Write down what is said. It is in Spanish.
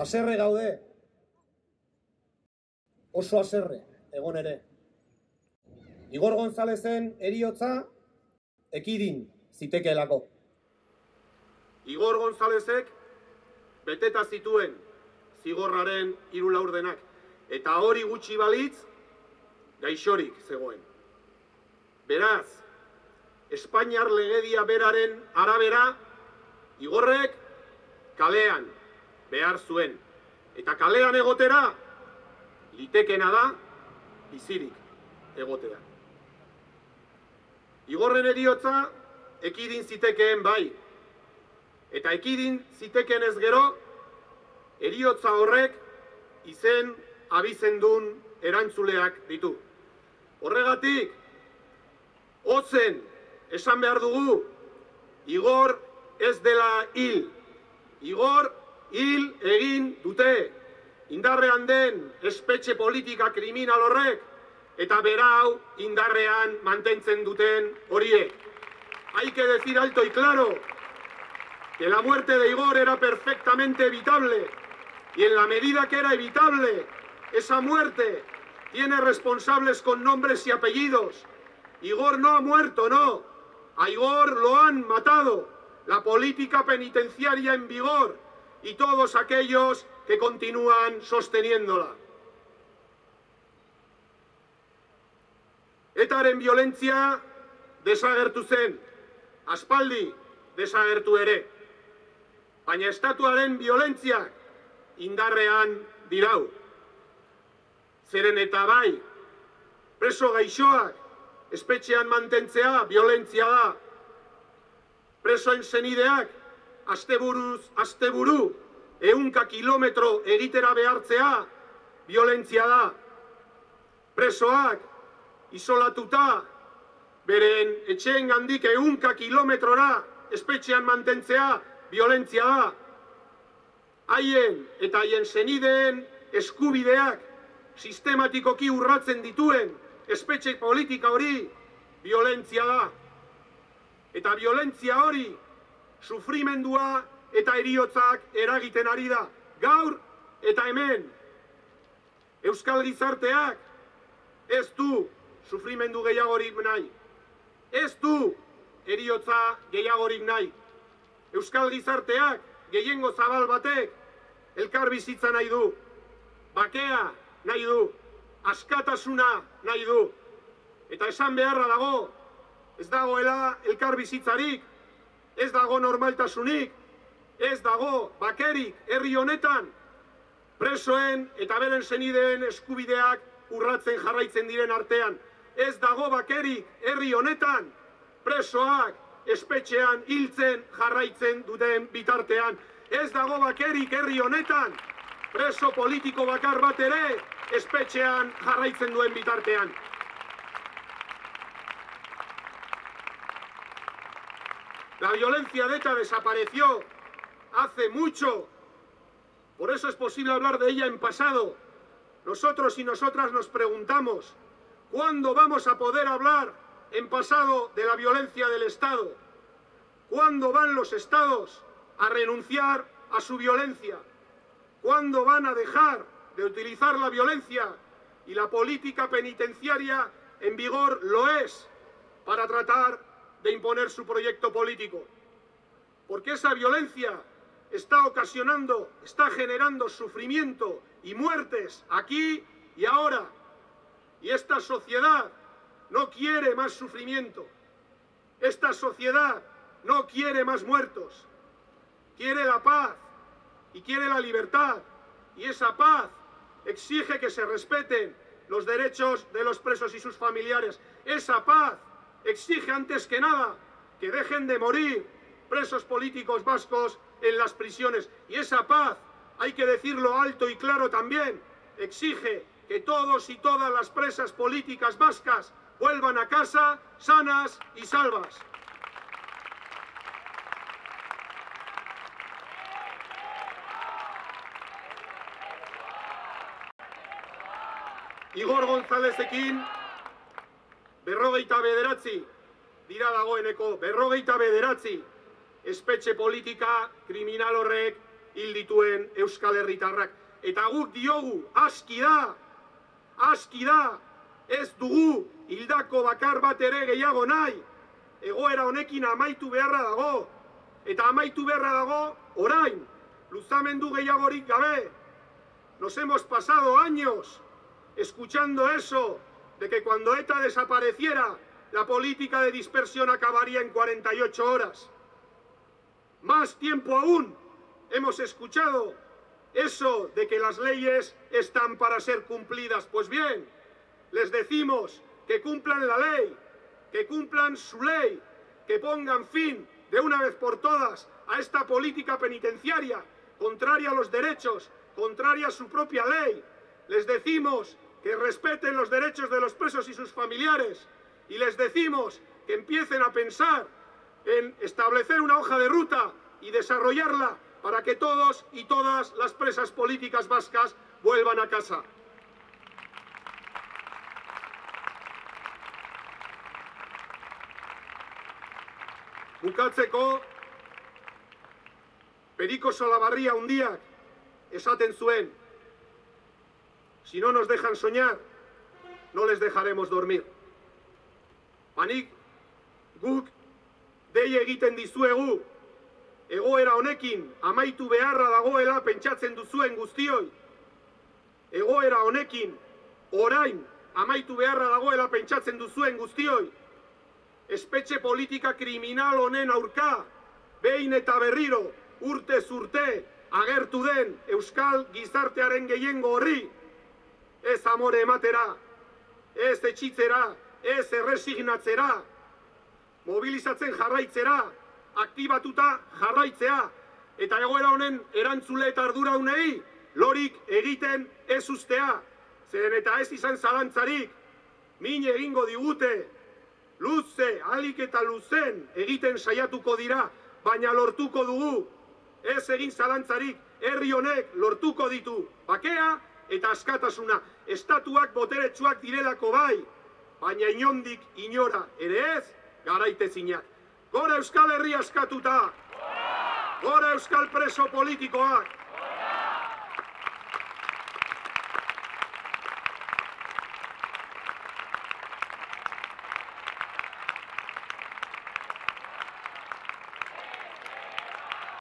Haserre gaude, oso haserre, egon ere. Igor Gonzálezen eriotza ekidin zitekeelako. Igor Gonzálezek beteta zituen zigorraren 3 laurdenak, eta hori gutxi balitz gaixorik zegoen. Beraz, Espainiar legedia beraren arabera, Igorrek kalean behar zuen. Eta kalean egotera, litekena da, bizirik egotea. Igorren eriotza ekidin zitekeen bai. Eta ekidin zitekeen ez gero, eriotza horrek izen abizendun erantzuleak ditu. Horregatik, ozen esan behar dugu, Igor ez dela hil. Igor hil egin dute. Indarrean den espetxe politika kriminal horrek eta berau indarrean mantentzen duten horiek. Hay que decir alto y claro que la muerte de Igor era perfectamente evitable y en la medida que era evitable, esa muerte tiene responsables con nombres y apellidos. Igor no ha muerto, no. A Igor lo han matado. La política penitenciaria en vigor y todos aquellos que continúan sosteniéndola. ETAren violentzia desagertu zen, aspaldi desagertu ere. Baina estatuaren violentziak indarrean dirau. Zeren eta bai, preso gaixoak, espetxean mantentzea, violentzia da. Presoen senideak, asteburuz, asteburu, 100 kilometro egitera behartzea, violentzia da. Presoak, isolatuta, beren etxeengandik 100 kilometrora, espetxean mantentzea, violentzia da. Haien eta haien senideen eskubideak, sistematikoki urratzen dituen, espetxe politika hori violentzia da. Eta violentzia hori sufrimendua eta eriotzak eragiten ari da. Gaur eta hemen. Euskal gizarteak ez du sufrimendu gehiagorik nahi. Ez du eriotza gehiagorik nahi. Euskal gizarteak gehiengo zabal batek elkar bizitza nahi du. Bakea nahi du. Askatasuna nahi du. Eta esan beharra dago, ez dagoela elkar bizitzarik, ez dago normaltasunik, ez dago bakerik herri honetan, presoen eta beren senideen eskubideak urratzen jarraitzen diren artean. Ez dago bakerik herri honetan, presoak espetxean hiltzen jarraitzen duten bitartean. Ez dago bakerik herri honetan, preso politiko bakar bat ere, espetxean jarraitzen duen bitartean. La violencia de ETA desapareció hace mucho. Por eso es posible hablar de ella en pasado. Nosotros y nosotras nos preguntamos, ¿cuándo vamos a poder hablar en pasado de la violencia del Estado? ¿Cuándo van los Estados a renunciar a su violencia? ¿Cuándo van a dejar de utilizar la violencia? Y la política penitenciaria en vigor lo es para tratar de imponer su proyecto político. Porque esa violencia está ocasionando, está generando sufrimiento y muertes aquí y ahora. Y esta sociedad no quiere más sufrimiento. Esta sociedad no quiere más muertos. Quiere la paz y quiere la libertad. Y esa paz exige que se respeten los derechos de los presos y sus familiares. Esa paz exige antes que nada que dejen de morir presos políticos vascos en las prisiones. Y esa paz, hay que decirlo alto y claro también, exige que todos y todas las presas políticas vascas vuelvan a casa sanas y salvas. Igor Gonzálezekin 29 dira dagoeneko, 29 espetxe politika kriminal horrek hil dituen Euskal Herritarrak. Eta guk diogu, aski da, ez dugu hildako bakar bat ere gehiago nahi. Egoera honekin amaitu beharra dago, eta amaitu beharra dago orain, luzamendu gehiagorik gabe. Nos hemos pasado años escuchando eso, de que cuando ETA desapareciera, la política de dispersión acabaría en 48 horas. Más tiempo aún hemos escuchado eso de que las leyes están para ser cumplidas. Pues bien, les decimos que cumplan la ley, que cumplan su ley, que pongan fin de una vez por todas a esta política penitenciaria, contraria a los derechos, contraria a su propia ley. Les decimos que respeten los derechos de los presos y sus familiares, y les decimos que empiecen a pensar en establecer una hoja de ruta y desarrollarla para que todos y todas las presas políticas vascas vuelvan a casa. Bukatzeko, Periko Solabarria handiak esaten zuen, si no nos dejan soñar, no les dejaremos dormir. Banik, guk, dei egiten dizuegu, egoera honekin amaitu beharra dagoela pentsatzen duzuen guztioi. Egoera honekin orain amaitu beharra dagoela pentsatzen duzuen guztioi. Espetxe politika kriminal honen aurka, behin eta berriro, urtez urte, agertu den Euskal gizartearen gehiengo horri, ez amore ematera, ez etxitzera, ez erresignatzera, mobilizatzen jarraitzera, aktibatuta jarraitzea, eta egoera honen erantzule eta arduradunei lorik egiten ez uztea, zeren eta ez izan zalantzarik, min egingo digute, luze, ahalik eta luzen egiten saiatuko dira, baina lortuko dugu, ez egin zalantzarik, herri honek lortuko ditu, bakea eta askatasuna, estatuak boteretsuak direlako bai, baina inondik inora ere ez, garaitezinak. Gora Euskal Herria askatuta! Gora Euskal preso politikoak!